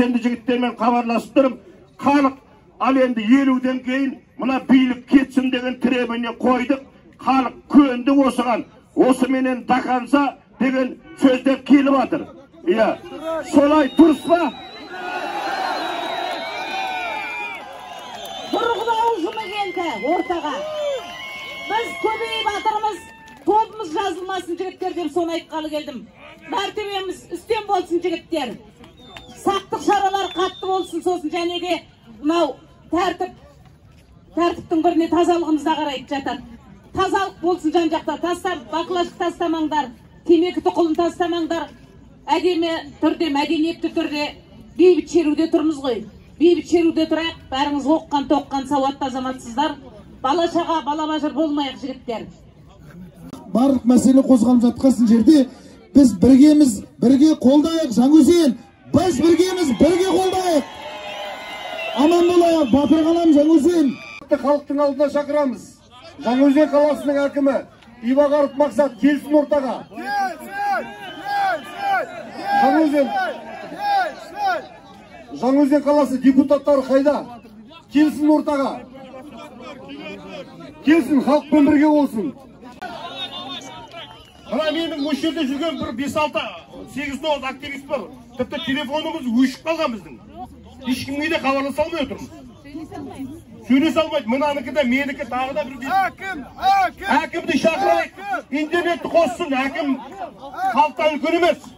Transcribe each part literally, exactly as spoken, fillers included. Kendi жігіттермен хабарластырып, халық ал енді елуден кейін мына билік кетсін деген требіне қойдық. Халық көнді осыған. Осы менен дақанса деген сөздер келіп атыр. Иә. Солай тұрса бұрғыда ұжымы келді ортаға. Біз көбейіп атырмыз, тобымыз жазылмасын жігіттер деп соны айтқалы келдім. Мәртебеміз үстем болсын жігіттер. Сақтық шаралар қатты болсын, сосын және де мынау тәртіп, тәртіптің біріне тазалығымызда қарайтып жатады. Тазалық болсын жан жақта, тастап, бақылашық тастамаңдар, темекі тұқылын тастамаңдар. Әдемі түрде, мәдениетті түрде бейбіт шеруде тұрмыз ғой. Бейбіт шеруде тұрайық, бәріңіз оққан, тоққан, сауатты азаматсыздар. Балашаға, балабажыр болмайық жігіттер. Барлық мәселе қозғалып жатқан жерде біз біргеміз, бірге қолдайық, Жаңаөзен. Biz birgemiz, birge koldayız. Aman dolayı, batırganam Жаңаөзен. Halkın altına şakıramız. Жаңаөзен kalasının akımı. İva karıp maksat, gelsin ortağa. Жаңаөзен. Жаңаөзен kalası deputatları kayda. Gelsin ortağa. Gelsin, halkın birge olsun. Bana benim bu şerde jürgen bir beş altı sekiz doğuz aktivist var. Тіпті телефонымыз өшіп қалған біздің. Ешкімге де хабарласа алмай отырмыз. Сөйлесе алмайды. Мынаныкі да, менікі тағы да бір. Әкім, әкім. Әкімді шақырайық. Интернетті қоссын. Әкім халықтан үлкен емес.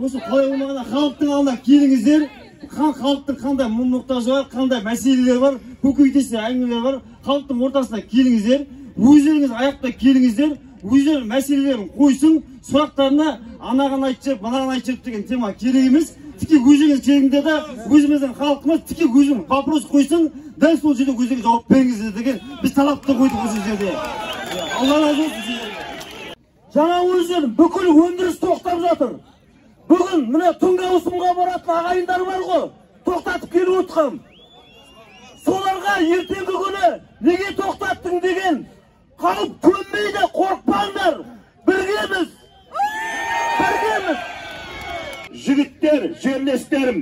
Осы қой аумағына халықтың алдына келіңіздер. Халықтың қандай мұқтажы бар, қандай мәселелер бар, көкейтесті әңгімелер бар. Халықтың ортасына келіңіздер. Өздеріңіз аяқта келіңіздер. Өздерінің мәселелерін қойсын, сұрақтарына анаған айтып, мынаған айтып деген тема керегіміз. Тіке өзіңіз келіңдер де, өзіміздің халқымыз тіке өзің вопрос қойсын, дәл сол жерде өзіңіз жауап беріңіздер деген біз талапты қойдық осы жерде. Алла разы болсын сіздерге. Жаңаөзен бүкіл өндіріс тоқтап жатыр. Бүгін міне түнгі ауысымға баратын ағайындар бар ғой, тоқтатып келіп отырған. Соларға ертеңгі күні неге тоқтаттың деген қалып көнбейді, қорықпаңдар. Біргеміз. Біргеміз. Жігіттер, жерлестерім,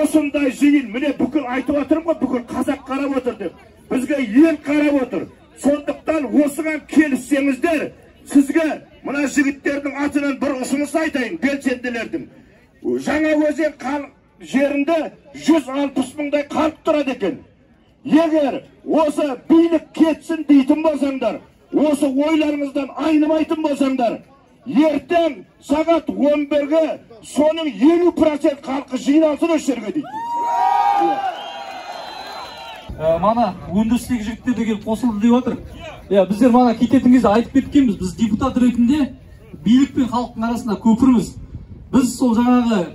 осындай жиын, міне бүкіл айтып отырмын ғой, бүкіл қазақ қарап отыр деп. Бізге ел қарап отыр. Сондықтан осыған келіссеңіздер, сізге мына жігіттердің атынан бір ұсыныс айтайын, белсенділердің. Жаңаөзен жерінде жүз алпыс мыңдай халық тұрады екен. Eğer osa beylik ketsin deytin bozanlar, osa oylarınızdan aynımaytın bozanlar, erten saat on bir'e sonun elli prosent kalkı jiynansın öşerge deydi. Mana öndürістегі жігіттерге келіп қосылды деп отыр. Біздер mana кететіңізді айтып кеткенбіз. Біз депутат ретінде билік пен халықтың арасында көпірміз. Біз сол жаңағы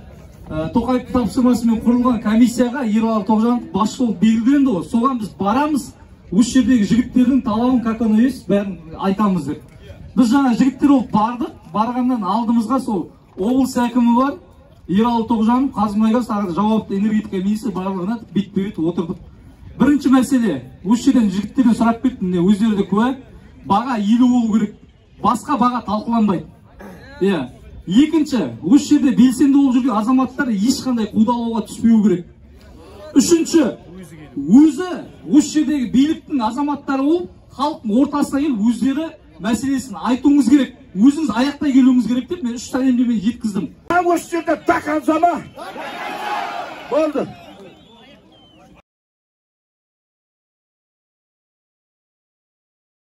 Токаев тапсырмасымен құрылған комиссияға Ерлан Тоғжанов басшылық белгіленді ғой. Соған біз барамыз, осы жердегі жігіттердің талабын қақаны емес, бәрін айтамыз деп. Біз жаңа жігіттер болып бардық, барғаннан алдымызға сол облыс әкімі бар, Ерлан Тоғжанов, қазмұнайгаз тағы жауапты энергетика министрі барлығына бет-бет отырдық. Бірінші мәселе, осы жерден жігіттерден сұрап кеттім, өздері де куә, баға елу болу керек, басқа баға талқыланбайды. Иә. Екінші, осы жерде белсенді болып жүрген азаматтар ешқандай қудалауға түспеу керек. Үшінші, өзі осы жердегі биліктің азаматтары болып, халықтың ортасына келіп өздері мәселесін айтуыңыз керек. Өзіңіз аяқта келуіңіз керек деп мен үш тәлімдемені жеткіздім. Осы жерде тақанзама болды.